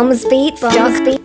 Bombs Beats, Bombs Beats.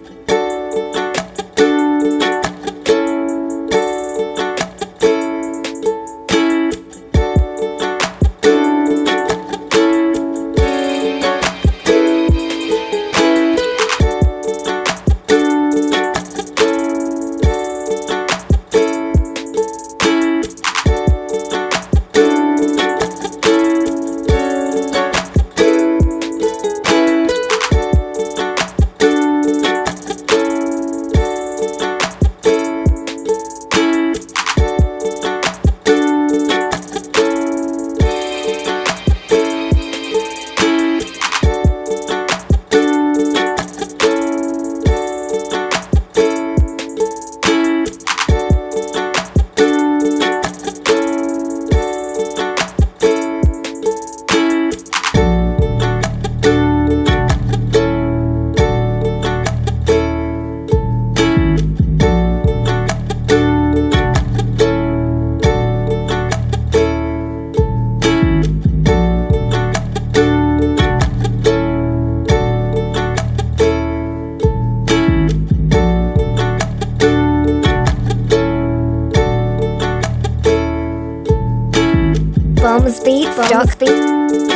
Bombs Beats, Bombs Beats.